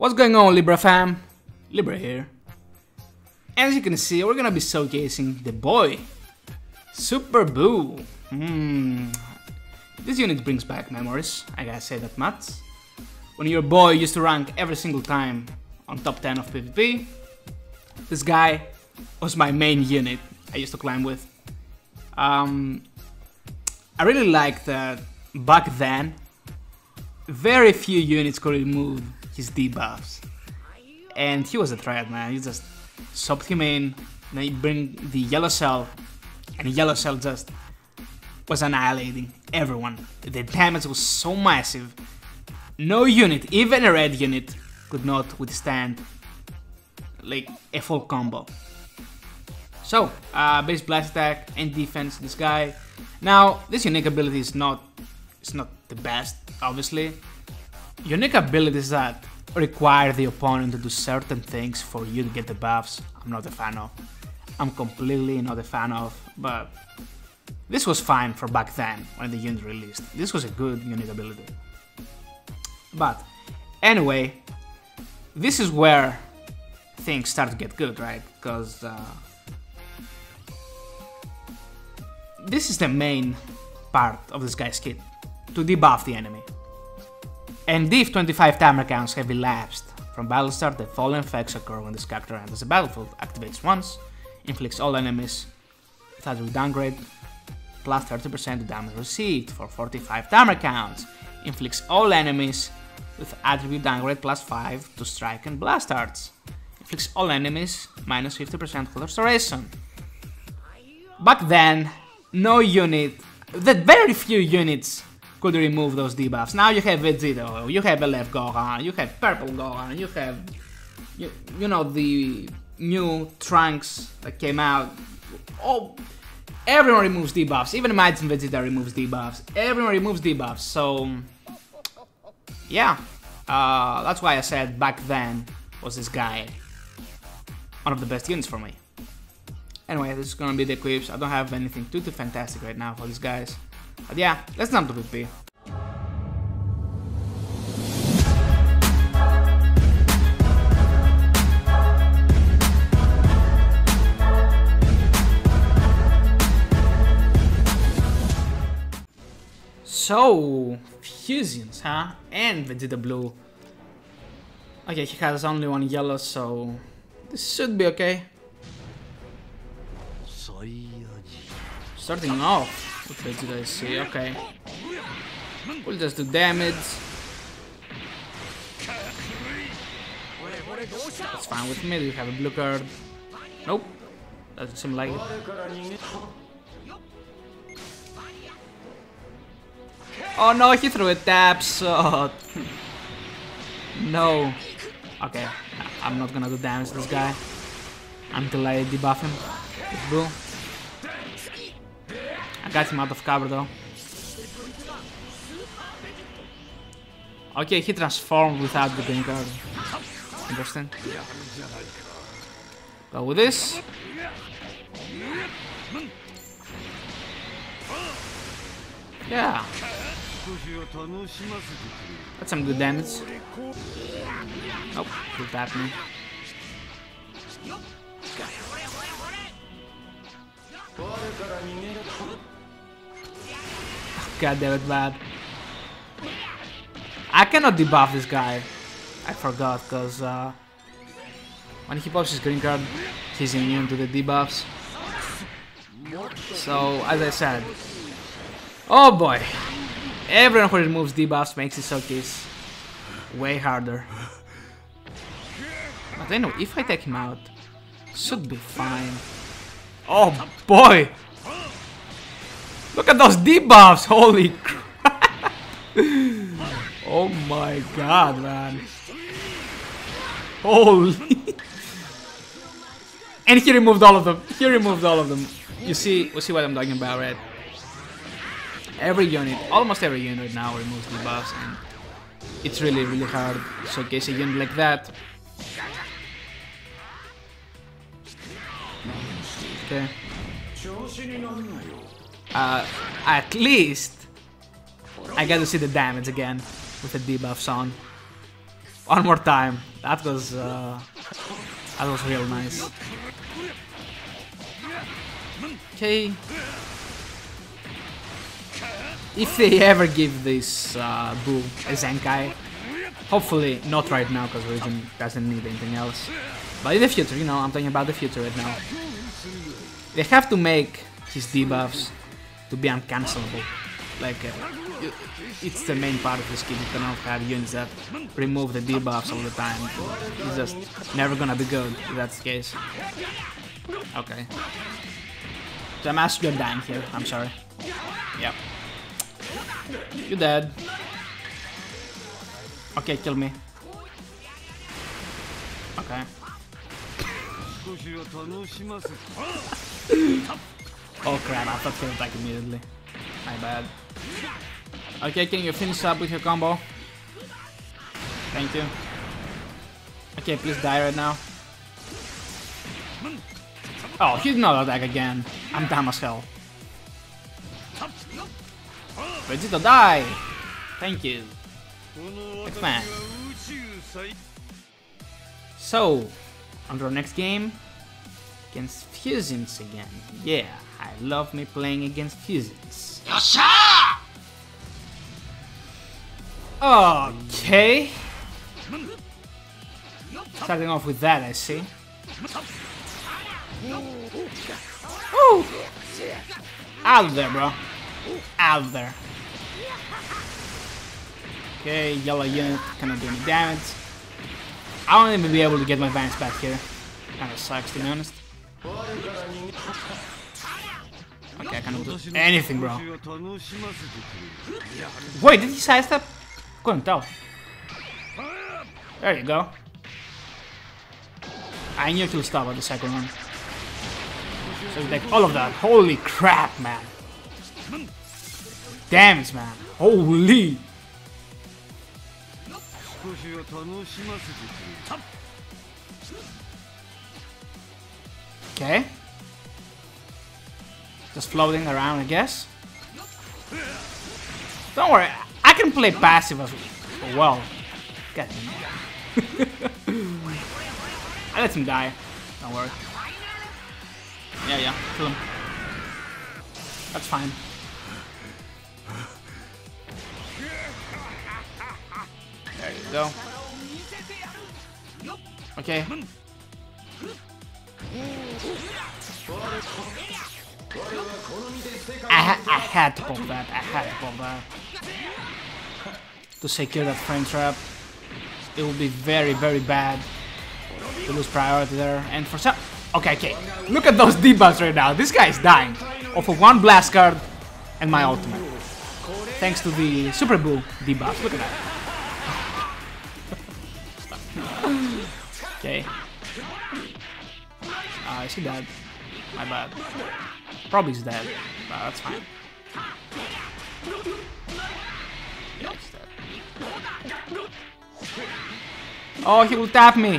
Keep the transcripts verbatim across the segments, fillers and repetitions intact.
What's going on, Libra fam? Libra here. As you can see, we're gonna be showcasing the boy, Super Boo. Mm. This unit brings back memories, I gotta say that much. When your boy used to rank every single time on top ten of PvP, this guy was my main unit I used to climb with. Um, I really liked that back then, very few units could remove his debuffs. And he was a threat, man. You just sopped him in, then you bring the yellow cell, and the yellow cell just was annihilating everyone. The damage was so massive, no unit, even a red unit, could not withstand like a full combo. So, uh, base blast attack and defense, this guy. Now, this unique ability is not, it's not the best, obviously. Unique abilities that require the opponent to do certain things for you to get the buffs, I'm not a fan of. I'm completely not a fan of, but this was fine for back then when the unit released. This was a good unique ability. But anyway, this is where things start to get good, right? Because uh, this is the main part of this guy's kit, to debuff the enemy. And if twenty-five timer counts have elapsed from battle start, the following effects occur when this character enters the battlefield. Activates once, inflicts all enemies without a downgrade, plus thirty percent the damage received. For forty-five timer counts, inflicts all enemies with attribute downgrade plus five to strike and blast arts. Inflicts all enemies, minus fifty percent health restoration. Back then, no unit, that very few units could remove those debuffs. Now you have Vegito, you have L F Gohan, you have Purple Gohan, you have, you, you know, the new Trunks that came out. Oh, everyone removes debuffs, even Majin Vegeta removes debuffs, everyone removes debuffs, so yeah, uh, that's why I said back then was this guy one of the best units for me. Anyway, this is gonna be the equips. I don't have anything too too fantastic right now for these guys. But yeah, let's jump to PvP. So, fusions, huh? And Vegeta Blue. Okay, he has only one yellow, so this should be okay. Starting off with Vegeta, I see, okay. We'll just do damage. That's fine with me, do you have a blue card? Nope, doesn't seem like it. Oh no, he threw a tap shot. No. Okay, I'm not gonna do damage to this guy until I debuff him with Boo. Got him out of cover though. Okay, he transformed without the green card. Interesting. Go with this. Yeah. That's some good damage. Nope, good happening. God damn it, lad. I cannot debuff this guy. I forgot, because uh, when he pops his green card, he's immune to the debuffs. So, as I said, oh boy, everyone who removes debuffs makes his showcase way harder. But anyway, if I take him out, should be fine. Oh boy! Look at those debuffs, holy crap! Oh my god, man. Holy. And he removed all of them, he removed all of them. You see, you see what I'm talking about, right? Every unit, almost every unit now removes debuffs, and it's really, really hard to showcase a unit like that. Okay. Uh, at least I got to see the damage again with the debuffs on. One more time. That was uh, that was real nice. Okay. If they ever give this uh, Buu a Zenkai, hopefully not right now because Regen doesn't need anything else. But in the future, you know, I'm talking about the future right now. They have to make his debuffs to be uncancelable. Like, uh, it's the main part of the skill. You cannot have units that remove the debuffs all the time. It's just never gonna be good if that's the case. Okay. So I'm asking you're dying here. I'm sorry. Yep. You're dead. Okay, kill me. Okay. Oh crap, I thought he would attack immediately. My bad. Okay, can you finish up with your combo? Thank you. Okay, please die right now. Oh, he did not attack again. I'm dumb as hell. Vegeta, die! Thank you. It's man. So, on to our next game. Against Fusions again. Yeah, I love me playing against Fusions. Yosha! Okay. Starting off with that, I see. Woo! Out of there, bro. Out of there. Okay, yellow unit cannot do any damage. I won't even be able to get my vines back here. Kinda sucks, to be honest. Okay, I cannot do anything, bro. Wait, did he sidestep? Couldn't tell. There you go. I knew he'll stop at the second one. So we take all of that. Holy crap, man. Damage, man. Holy. Okay. Just floating around, I guess. Don't worry, I can play passive as well. God damn. I let him die. Don't worry. Yeah, yeah, kill him. That's fine. There you go. Okay. I, ha I had to pop that, I had to pop that. To secure that frame trap. It would be very, very bad to lose priority there. And for some... Okay, okay. Look at those debuffs right now. This guy is dying off of one blast card and my ultimate. Thanks to the Super Boo debuff. Look at that. Okay. Uh, is he dead? My bad. Probably he's dead, but that's fine. Yeah, he's dead. Oh, he will tap me!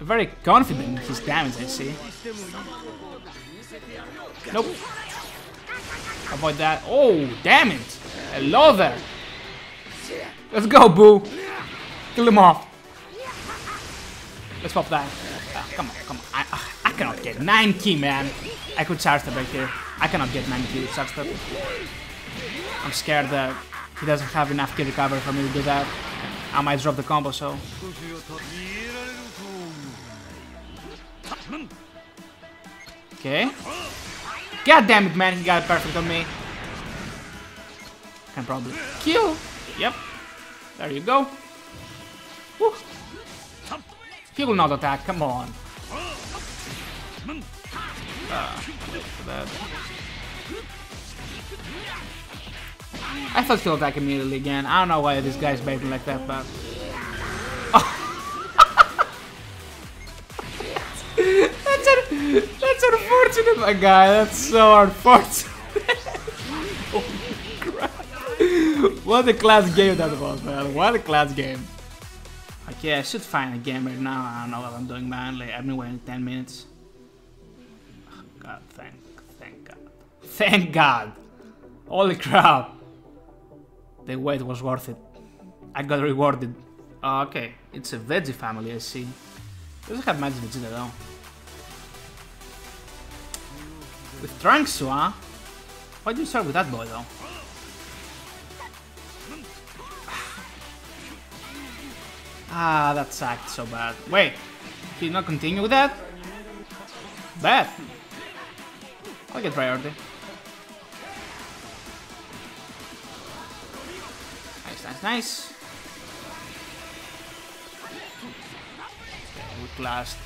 Very confident in his damage, I see. Nope. Avoid that. Oh, damn it! Hello there! Let's go, Boo! Kill him off! Let's pop that. Oh, come on, come on. I, I, I cannot get nine key, man. I could charge that back here. I cannot get nine key to charge that. I'm scared that he doesn't have enough key recovery for me to do that. I might drop the combo, so... Okay. God damn it, man. He got it perfect on me. Can probably kill. Yep. There you go. Woo. He will not attack, come on. Uh, I thought he'll attack immediately again. I don't know why this guy's baiting like that, but... Oh. that's, un that's unfortunate, my guy. That's so unfortunate. Holy crap. What a class game that was, man. What a class game. Okay, I should find a game right now. I don't know what I'm doing, man. Like, I've been waiting ten minutes. Oh, God, thank, thank God. Thank God. Holy crap. The wait was worth it. I got rewarded. Uh, okay, it's a Veggie family, I see. It doesn't have Majin Vegeta though. With Trunks, huh? Why do you start with that boy though? Ah, that sucked so bad. Wait, did you not continue with that? Bad. I'll get priority. Nice, nice, nice. Okay, we clashed.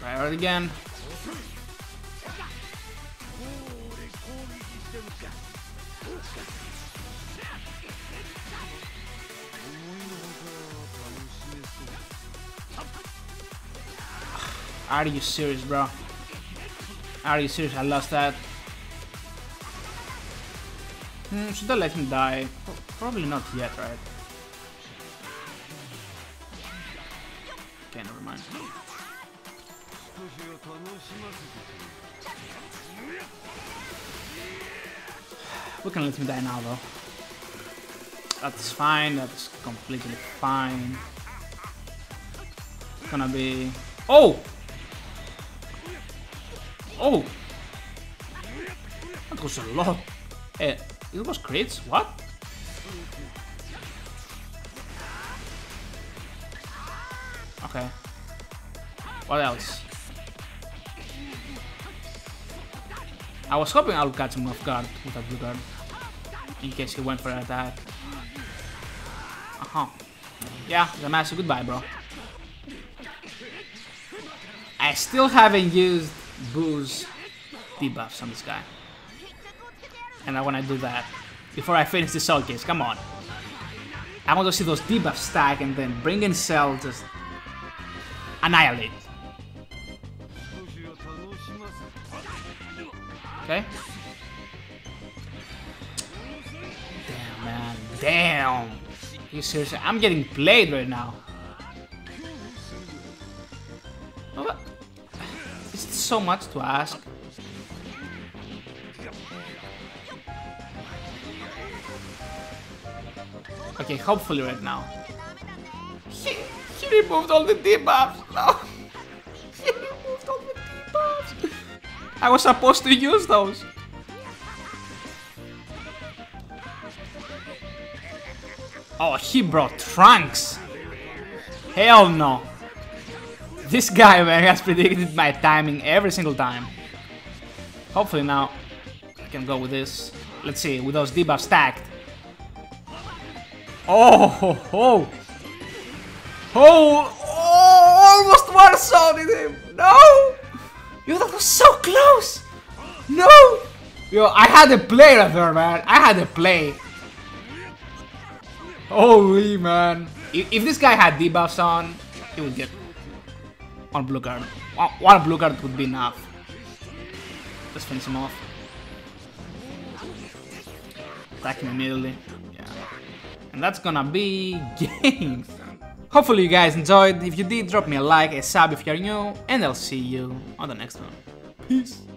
Priority again. Are you serious, bro? Are you serious? I lost that. Hmm, should I let him die? Probably not yet, right? Okay, never mind. We can let him die now, though. That's fine, that's completely fine. It's gonna be... Oh! Oh! That was a lot. Eh, it was crits? What? Okay. What else? I was hoping I would catch him off guard with a blue guard. In case he went for an attack. Uh-huh. Yeah, the master, goodbye, bro. I still haven't used Boo's debuffs on this guy. And I wanna do that before I finish this soul case, come on. I want to see those debuffs stack and then bring in Cell, just annihilate. Okay. Damn, man, damn. You seriously, I'm getting played right now. So much to ask. Okay, hopefully right now. He, he removed all the debuffs. No. He removed all the debuffs. I was supposed to use those. Oh, he brought Trunks. Hell no. This guy, man, has predicted my timing every single time. Hopefully now I can go with this. Let's see, with those debuffs stacked. Oh, ho, ho. Oh, oh, almost one-shotted him. No! Yo, that was so close. No! Yo, I had a play right there, man. I had a play. Holy, man. If, if this guy had debuffs on, he would get... One blue card. One, one blue card would be enough. Let's finish him off. Attack him immediately. Yeah. And that's gonna be game. Hopefully you guys enjoyed. If you did, drop me a like, a sub if you're new, and I'll see you on the next one. Peace.